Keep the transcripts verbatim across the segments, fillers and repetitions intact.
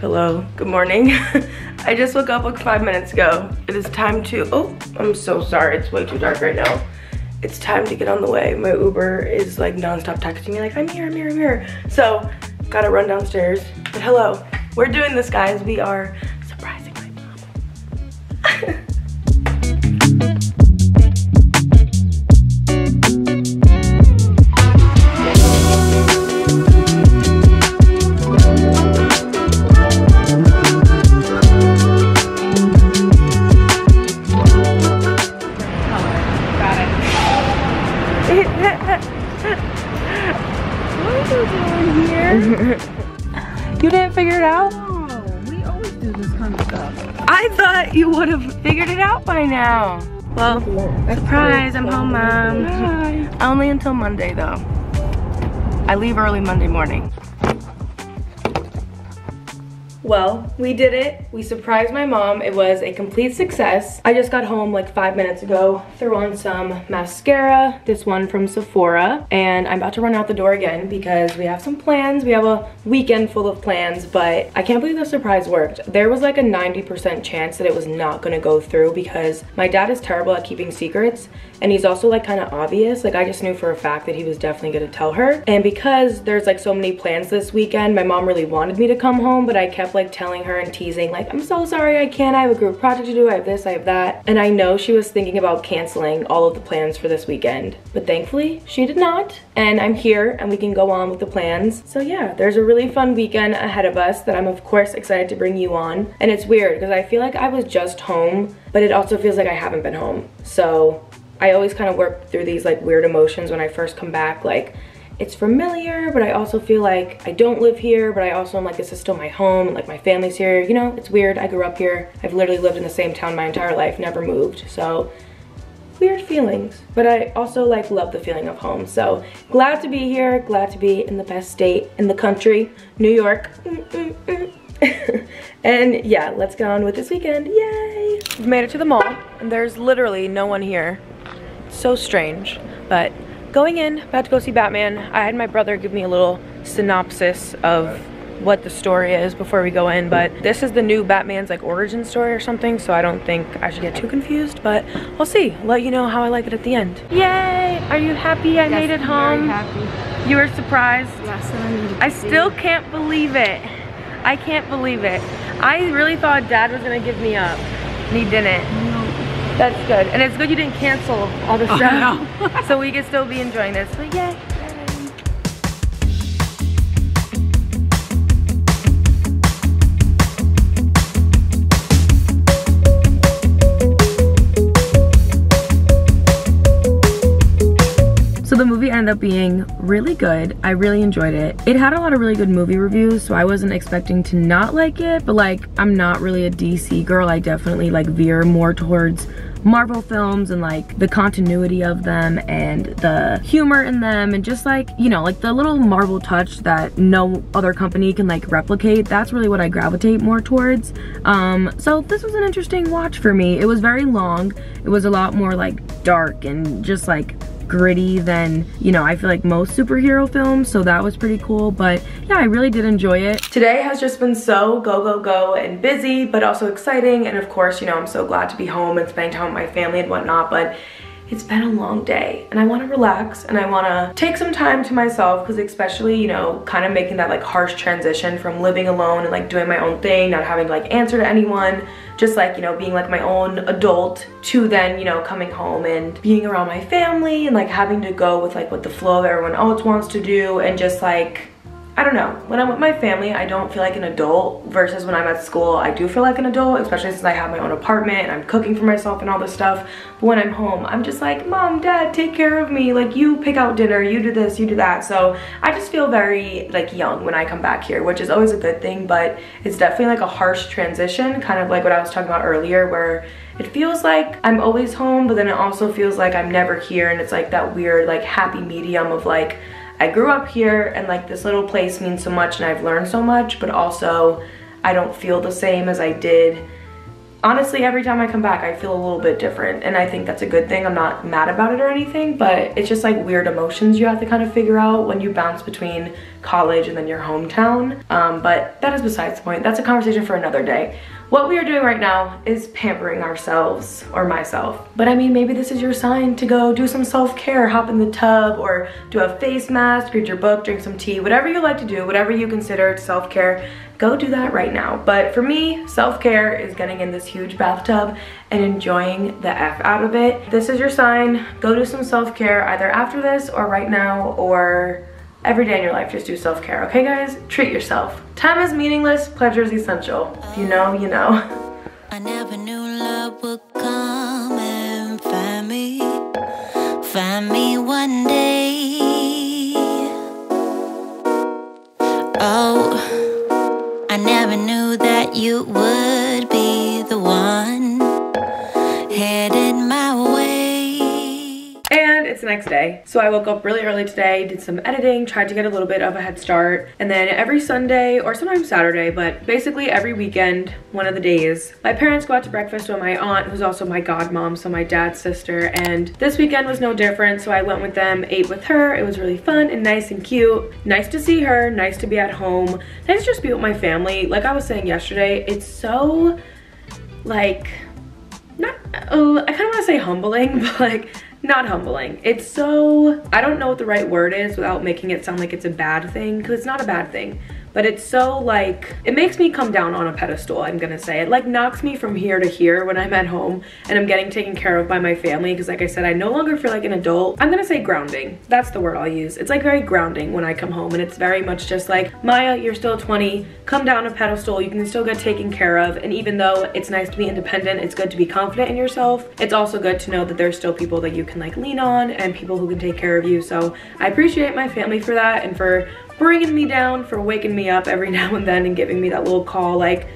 Hello, good morning. I just woke up like five minutes ago. It is time to, oh, I'm so sorry, it's way too dark right now. It's time to get on the way. My Uber is like nonstop texting me like, I'm here, I'm here, I'm here. So, gotta run downstairs. But hello, we're doing this, guys. We are surprising my mom. You didn't figure it out? No, we always do this kind of stuff. I thought you would have figured it out by now. Well, surprise, I'm home, Mom. Hi. Only until Monday, though. I leave early Monday morning. Well, we did it. We surprised my mom. It was a complete success. I just got home like five minutes ago, threw on some mascara, this one from Sephora, and I'm about to run out the door again because we have some plans. We have a weekend full of plans, but I can't believe the surprise worked. There was like a ninety percent chance that it was not gonna go through because my dad is terrible at keeping secrets, and he's also like kind of obvious. Like I just knew for a fact that he was definitely gonna tell her. And because there's like so many plans this weekend, my mom really wanted me to come home, but I kept like telling her and teasing like, I'm so sorry, I can't, I have a group project to do, I have this, I have that. And I know she was thinking about canceling all of the plans for this weekend, but thankfully she did not, and I'm here and we can go on with the plans. So yeah, there's a really fun weekend ahead of us that I'm of course excited to bring you on. And it's weird because I feel like I was just home, but it also feels like I haven't been home. So I always kind of work through these like weird emotions when I first come back, like it's familiar, but I also feel like I don't live here, but I also am like, this is still my home, and like my family's here, you know, it's weird. I grew up here. I've literally lived in the same town my entire life, never moved, so weird feelings. But I also like love the feeling of home, so glad to be here, glad to be in the best state in the country, New York. Mm-mm-mm. And yeah, let's get on with this weekend, yay! We've made it to the mall, and there's literally no one here. So strange, but going in, about to go see Batman. I had my brother give me a little synopsis of what the story is before we go in, but this is the new Batman's like origin story or something, so I don't think I should get too confused, but I'll see. Let you know how I like it at the end. Yay! Are you happy I yes, made it home? I'm very happy. You were surprised? Last time I still can't believe it. I can't believe it. I really thought Dad was gonna give me up, and he didn't. No. That's good, and it's good you didn't cancel all the stuff, oh, no. So we can still be enjoying this, but yay. So the movie ended up being really good. I really enjoyed it. It had a lot of really good movie reviews, so I wasn't expecting to not like it, but like, I'm not really a D C girl. I definitely like veer more towards Marvel films and like the continuity of them and the humor in them and just like, you know, like the little Marvel touch that no other company can like replicate. That's really what I gravitate more towards. Um, so this was an interesting watch for me. It was very long. It was a lot more like dark and just like gritty than, you know, I feel like most superhero films, so that was pretty cool. But yeah, I really did enjoy it. Today has just been so go go go and busy, but also exciting, and of course, you know, I'm so glad to be home and spending time with my family and whatnot, but it's been a long day and I want to relax and I want to take some time to myself, because especially, you know, kind of making that like harsh transition from living alone and like doing my own thing, not having to like answer to anyone, just like, you know, being like my own adult, to then, you know, coming home and being around my family and like having to go with like what the flow of everyone else wants to do, and just like, I don't know, when I'm with my family, I don't feel like an adult, versus when I'm at school, I do feel like an adult, especially since I have my own apartment and I'm cooking for myself and all this stuff. But when I'm home, I'm just like, Mom, Dad, take care of me. Like, you pick out dinner, you do this, you do that. So I just feel very like young when I come back here, which is always a good thing, but it's definitely like a harsh transition, kind of like what I was talking about earlier, where it feels like I'm always home, but then it also feels like I'm never here. And it's like that weird, like happy medium of like, I grew up here and like this little place means so much and I've learned so much, but also I don't feel the same as I did honestly, every time I come back, I feel a little bit different, and I think that's a good thing. I'm not mad about it or anything, but it's just like weird emotions you have to kind of figure out when you bounce between college and then your hometown. Um, but that is besides the point. That's a conversation for another day. What we are doing right now is pampering ourselves, or myself. But I mean, maybe this is your sign to go do some self-care, hop in the tub, or do a face mask, read your book, drink some tea, whatever you like to do, whatever you consider self-care, go do that right now. But for me, self-care is getting in this huge bathtub and enjoying the F out of it. This is your sign, go do some self-care either after this or right now or every day in your life, just do self-care, okay guys? Treat yourself. Time is meaningless, pleasure is essential. If you know, you know. I never knew love would come and find me, find me one day. Oh, I never knew that you would be the one headed my way. It's the next day. So I woke up really early today, did some editing, tried to get a little bit of a head start, and then every Sunday or sometimes Saturday, but basically every weekend, one of the days, my parents go out to breakfast with my aunt, who's also my godmom, so my dad's sister, and this weekend was no different, so I went with them, ate with her. It was really fun and nice and cute. Nice to see her, nice to be at home, nice to just be with my family. Like I was saying yesterday, it's so, like, not, uh, I kind of want to say humbling, but like, not humbling. It's so, I don't know what the right word is without making it sound like it's a bad thing, because it's not a bad thing, but it's so like, it makes me come down on a pedestal, I'm gonna say. It like knocks me from here to here when I'm at home and I'm getting taken care of by my family, because like I said, I no longer feel like an adult. I'm gonna say grounding, that's the word I'll use. It's like very grounding when I come home, and it's very much just like, Maya, you're still twenty, come down a pedestal, you can still get taken care of. And even though it's nice to be independent, it's good to be confident in yourself, it's also good to know that there's still people that you can like lean on and people who can take care of you. So I appreciate my family for that and for bringing me down, for waking me up every now and then and giving me that little call like,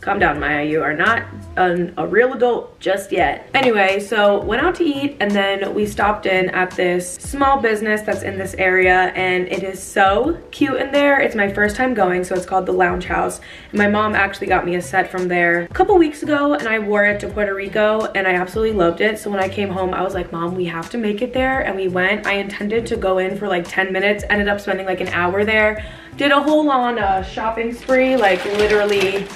calm down, Maya, you are not an, a real adult just yet. Anyway, so went out to eat, and then we stopped in at this small business that's in this area, and it is so cute in there. It's my first time going, so it's called The Lounge House. And my mom actually got me a set from there a couple weeks ago, and I wore it to Puerto Rico, and I absolutely loved it. So when I came home, I was like, Mom, we have to make it there, and we went. I intended to go in for like ten minutes, ended up spending like an hour there. Did a whole on uh, shopping spree, like literally,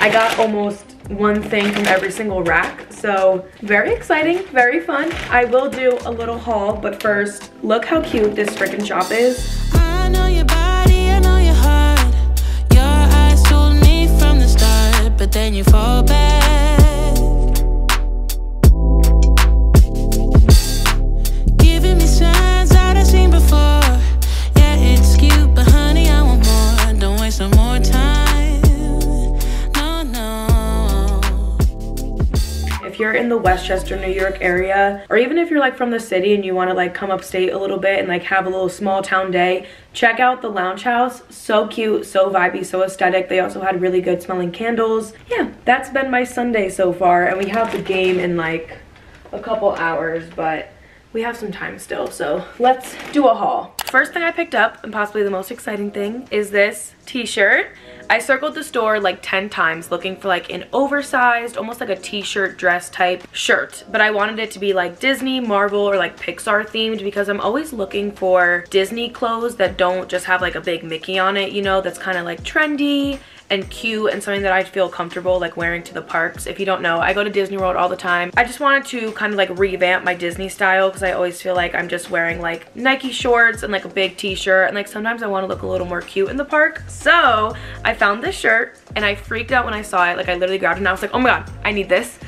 I got almost one thing from every single rack, so very exciting, very fun. I will do a little haul, but first, look how cute this freaking shop is. I know your body, I know your heart. Your eyes told me from the start, but then you fall back. Giving me signs that I've seen before. Yeah, it's cute, but honey, I want more. Don't waste no more time. If you're in the Westchester, New York area, or even if you're like from the city and you want to like come upstate a little bit and like have a little small town day, check out The Lounge House. So cute, so vibey, so aesthetic. They also had really good smelling candles. Yeah, that's been my Sunday so far, and we have the game in like a couple hours, but we have some time still, so let's do a haul. First thing I picked up, and possibly the most exciting thing, is this t-shirt. I circled the store like ten times looking for like an oversized, almost like a t-shirt dress type shirt, but I wanted it to be like Disney, Marvel, or like Pixar themed, because I'm always looking for Disney clothes that don't just have like a big Mickey on it, you know, that's kind of like trendy and cute and something that I'd feel comfortable like wearing to the parks. If you don't know, I go to Disney World all the time. I just wanted to kind of like revamp my Disney style, because I always feel like I'm just wearing like Nike shorts and like a big t-shirt, and like sometimes I want to look a little more cute in the park. So I found this shirt and I freaked out when I saw it. Like I literally grabbed it and I was like, oh my god, I need this.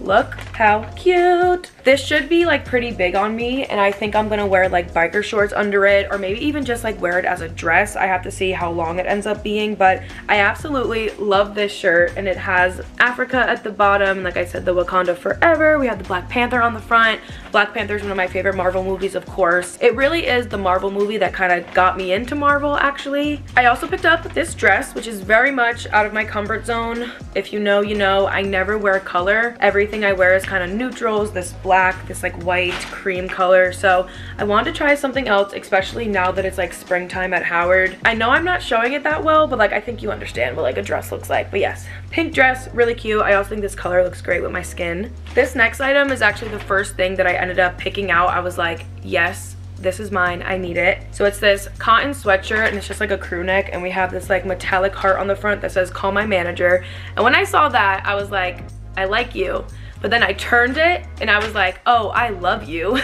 Look how cute. This should be like pretty big on me, and I think I'm gonna wear like biker shorts under it, or maybe even just like wear it as a dress. I have to see how long it ends up being, but I absolutely love this shirt, and it has Africa at the bottom. Like I said, the Wakanda forever. We have the Black Panther on the front. Black Panther is one of my favorite Marvel movies, of course. It really is the Marvel movie that kind of got me into Marvel, actually. I also picked up this dress, which is very much out of my comfort zone. If you know, you know, I never wear color. Everything I wear is kind of neutrals, this black, this like white cream color. So I wanted to try something else, especially now that it's like springtime at Howard. I know I'm not showing it that well, but like I think you understand what like a dress looks like. But yes, pink dress, really cute. I also think this color looks great with my skin. This next item is actually the first thing that I ended up picking out. I was like, yes, this is mine, I need it. So it's this cotton sweatshirt and it's just like a crew neck, and we have this like metallic heart on the front that says call my manager. And when I saw that, I was like, I like you. But then I turned it and I was like, oh, I love you.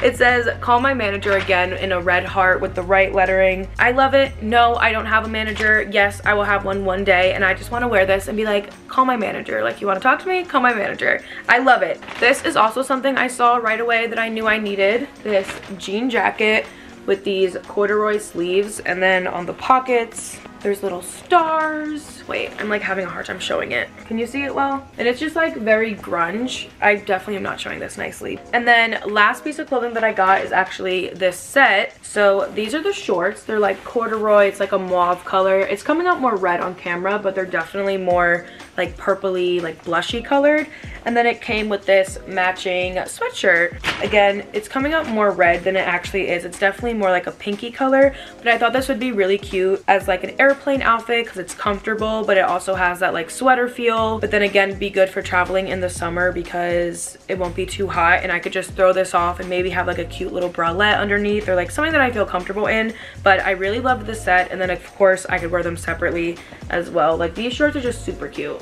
It says call my manager again in a red heart with the right lettering. I love it. No, I don't have a manager. Yes, I will have one one day, and I just want to wear this and be like, call my manager. Like, you want to talk to me? Call my manager. I love it. This is also something I saw right away that I knew I needed. This jean jacket with these corduroy sleeves, and then on the pockets there's little stars. Wait, I'm like having a hard time showing it. Can you see it well? And it's just like very grunge. I definitely am not showing this nicely. And then last piece of clothing that I got is actually this set. So these are the shorts. They're like corduroy. It's like a mauve color. It's coming out more red on camera, but they're definitely more like purpley, like blushy colored. And then it came with this matching sweatshirt. Again, it's coming out more red than it actually is. It's definitely more like a pinky color, but I thought this would be really cute as like an air plain outfit because it's comfortable, but it also has that like sweater feel, but then again be good for traveling in the summer because it won't be too hot, and I could just throw this off and maybe have like a cute little bralette underneath or like something that I feel comfortable in. But I really loved this set, and then of course I could wear them separately as well. Like, these shorts are just super cute.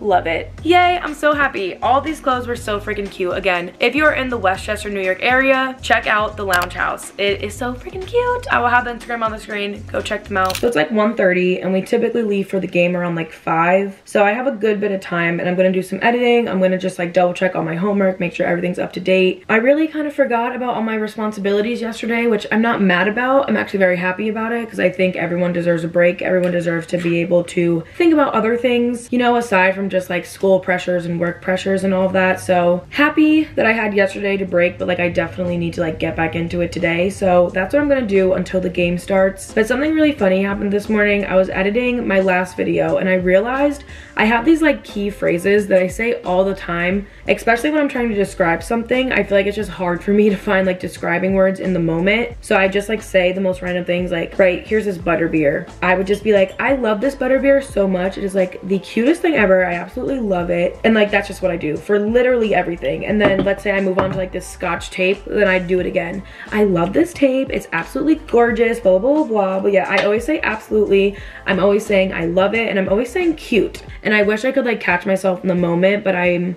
Love it. Yay, I'm so happy. All these clothes were so freaking cute. Again, if you're in the Westchester, New York area, check out The Lounge House. It is so freaking cute. I will have the Instagram on the screen. Go check them out. So it's like one thirty, and we typically leave for the game around like five. So I have a good bit of time, and I'm going to do some editing. I'm going to just like double check all my homework, make sure everything's up to date. I really kind of forgot about all my responsibilities yesterday, which I'm not mad about. I'm actually very happy about it because I think everyone deserves a break. Everyone deserves to be able to think about other things, you know, aside from just like school pressures and work pressures and all of that. So happy that I had yesterday to break, but like I definitely need to like get back into it today. So that's what I'm gonna do until the game starts. But something really funny happened this morning. I was editing my last video and I realized I have these like key phrases that I say all the time, especially when I'm trying to describe something. I feel like it's just hard for me to find like describing words in the moment. So I just like say the most random things, like, right, here's this butterbeer. I would just be like, I love this butterbeer so much. It is like the cutest thing ever. I absolutely love it. And like, that's just what I do for literally everything. And then let's say I move on to like this Scotch tape, then I do it again. I love this tape. It's absolutely gorgeous, blah, blah, blah, blah. But yeah, I always say absolutely. I'm always saying I love it, and I'm always saying cute. And I wish I could like catch myself in the moment, but I'm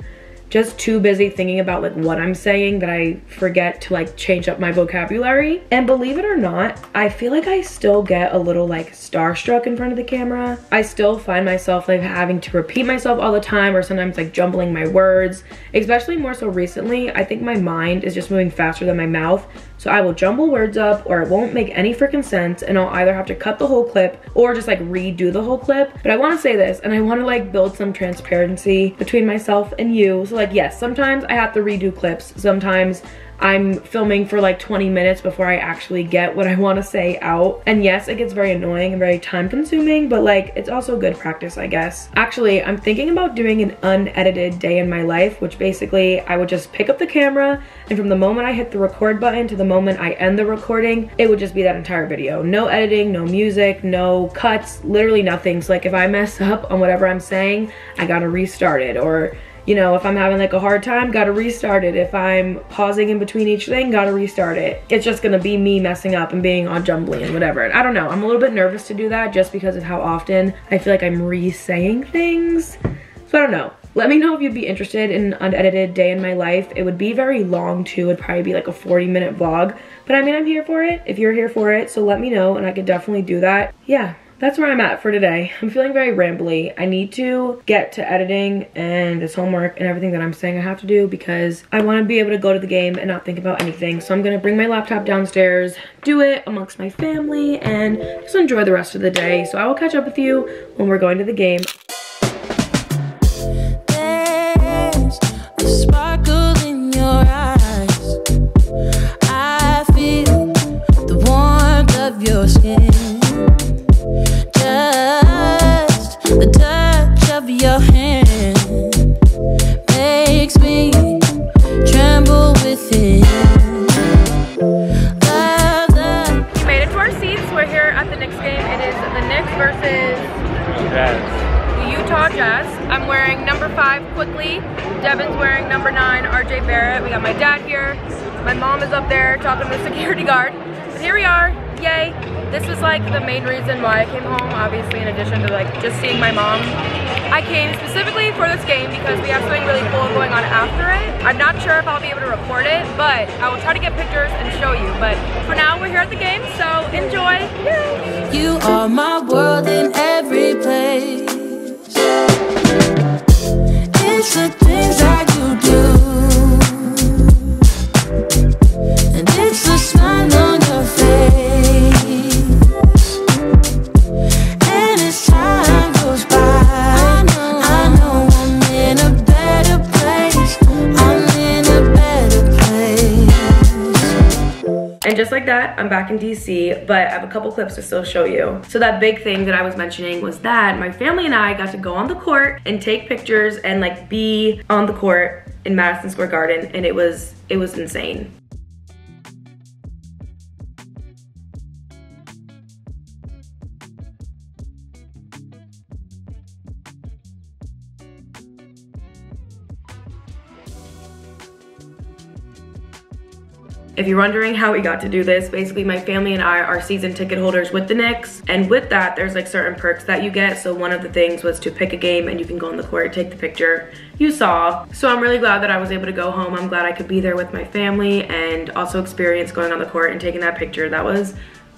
just too busy thinking about like what I'm saying that I forget to like change up my vocabulary. And believe it or not, I feel like I still get a little like starstruck in front of the camera. I still find myself like having to repeat myself all the time, or sometimes like jumbling my words, especially more so recently. I think my mind is just moving faster than my mouth. So I will jumble words up, or it won't make any freaking sense, and I'll either have to cut the whole clip or just like redo the whole clip. But I want to say this, and I want to like build some transparency between myself and you. So like, yes, sometimes I have to redo clips. Sometimes I'm filming for like twenty minutes before I actually get what I want to say out. And yes, it gets very annoying and very time consuming, but like it's also good practice, I guess. Actually, I'm thinking about doing an unedited day in my life, which basically I would just pick up the camera, and from the moment I hit the record button to the moment I end the recording, it would just be that entire video. No editing, no music, no cuts, literally nothing. So like if I mess up on whatever I'm saying, I gotta restart it, or you know, if I'm having like a hard time, gotta restart it. If I'm pausing in between each thing, gotta restart it. It's just gonna be me messing up and being all jumbly and whatever. And I don't know, I'm a little bit nervous to do that just because of how often I feel like I'm re-saying things. So I don't know. Let me know if you'd be interested in an unedited day in my life. It would be very long too. It'd probably be like a forty minute vlog. But I mean, I'm here for it if you're here for it. So let me know and I could definitely do that. Yeah. That's where I'm at for today. I'm feeling very rambly. I need to get to editing and this homework and everything that I'm saying I have to do because I want to be able to go to the game and not think about anything. So I'm going to bring my laptop downstairs, do it amongst my family, and just enjoy the rest of the day. So I will catch up with you when we're going to the game. There's a sparkle in your eyes. I feel the warmth of your skin. Just the touch of your hand makes me Jazz. The Utah Jazz. I'm wearing number five quickly. Devin's wearing number nine, R J Barrett. We got my dad here. My mom is up there talking to the security guard. But here we are, yay. This is like the main reason why I came home, obviously, in addition to like just seeing my mom. I came specifically for this game because we have something really cool going on after it. I'm not sure if I'll be able to record it, but I will try to get pictures and show you. But for now, we're here at the game, so enjoy. Yay. You are my world in every place. It's the things that you do, and it's the smile on your face. And just like that, I'm back in D C, but I have a couple clips to still show you. So that big thing that I was mentioning was that my family and I got to go on the court and take pictures and like be on the court in Madison Square Garden, and it was, it was insane. If you're wondering how we got to do this, basically my family and I are season ticket holders with the Knicks, and with that there's like certain perks that you get. So one of the things was to pick a game and you can go on the court, take the picture you saw. So I'm really glad that I was able to go home. I'm glad I could be there with my family and also experience going on the court and taking that picture. That was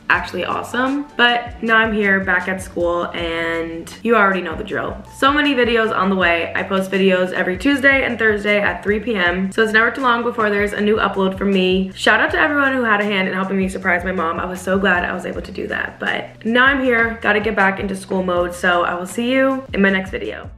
actually awesome. But now I'm here back at school and you already know the drill. So many videos on the way. I post videos every Tuesday and Thursday at three p m So it's never too long before there's a new upload from me. Shout out to everyone who had a hand in helping me surprise my mom. I was so glad I was able to do that. But now I'm here, gotta get back into school mode. So I will see you in my next video.